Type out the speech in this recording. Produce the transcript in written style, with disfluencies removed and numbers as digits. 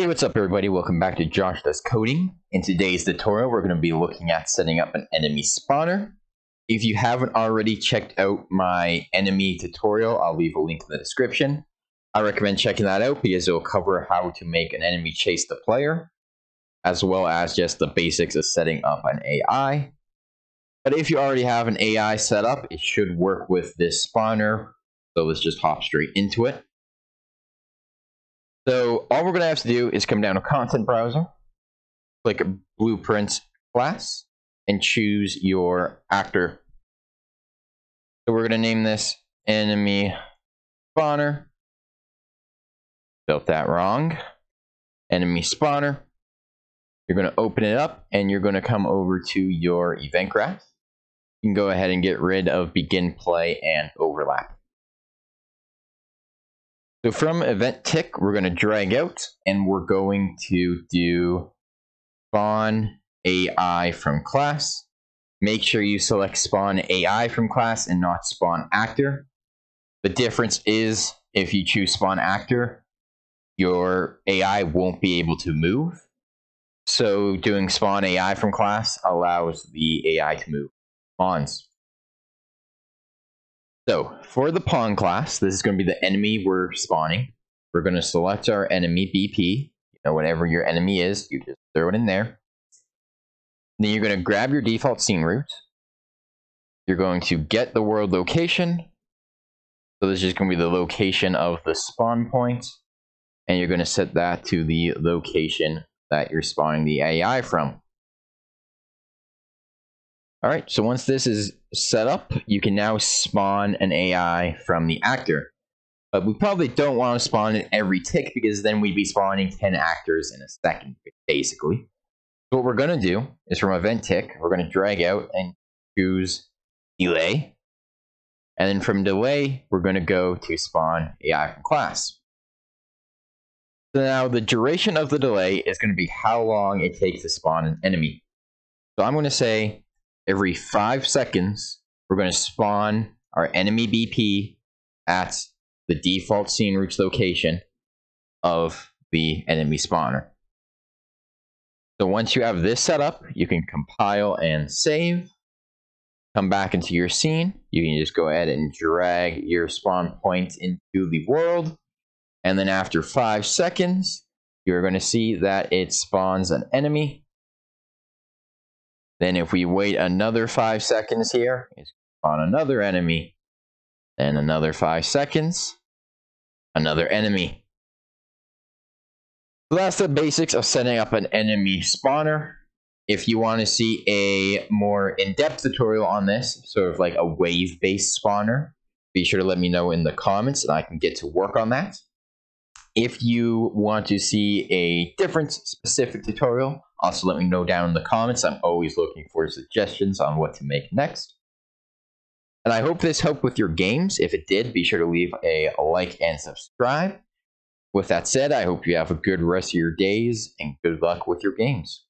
Hey, what's up everybody? Welcome back to Josh Does Coding. In today's tutorial, we're going to be looking at setting up an enemy spawner. If you haven't already checked out my enemy tutorial, I'll leave a link in the description. I recommend checking that out because it'll cover how to make an enemy chase the player, as well as just the basics of setting up an AI. But if you already have an AI set up, it should work with this spawner. So let's just hop straight into it. So all we're going to have to do is come down to Content Browser, click Blueprints class, and choose your actor. So we're going to name this enemy spawner. Built that wrong. Enemy spawner. You're going to open it up, and you're going to come over to your event graph. You can go ahead and get rid of Begin Play and Overlap. So from Event Tick, we're going to drag out, and we're going to do spawn AI from class. Make sure you select spawn AI from class and not spawn actor. The difference is if you choose spawn actor, your AI won't be able to move. So doing spawn AI from class allows the AI to move spawns. So for the pawn class, this is going to be the enemy we're spawning. We're going to select our enemy BP. You know, whatever your enemy is, you just throw it in there. Then you're going to grab your default scene root. You're going to get the world location. So this is just going to be the location of the spawn point. And you're going to set that to the location that you're spawning the AI from. All right, so once this is set up, you can now spawn an AI from the actor. But we probably don't want to spawn it every tick because then we'd be spawning 10 actors in a second, basically. So what we're going to do is from Event Tick, we're going to drag out and choose Delay. And then from Delay, we're going to go to Spawn AI from Class. So now the duration of the delay is going to be how long it takes to spawn an enemy. So I'm going to say, every 5 seconds, we're going to spawn our enemy BP at the default scene root location of the enemy spawner. So once you have this set up, you can compile and save. Come back into your scene. You can just go ahead and drag your spawn point into the world. And then after 5 seconds, you're going to see that it spawns an enemy. Then if we wait another 5 seconds here, it's on another enemy, and another 5 seconds, another enemy. So that's the basics of setting up an enemy spawner. If you want to see a more in-depth tutorial on this, sort of like a wave-based spawner, be sure to let me know in the comments and I can get to work on that. If you want to see a different specific tutorial, also let me know down in the comments. I'm always looking for suggestions on what to make next. And I hope this helped with your games. If it did, be sure to leave a like and subscribe. With that said, I hope you have a good rest of your days and good luck with your games.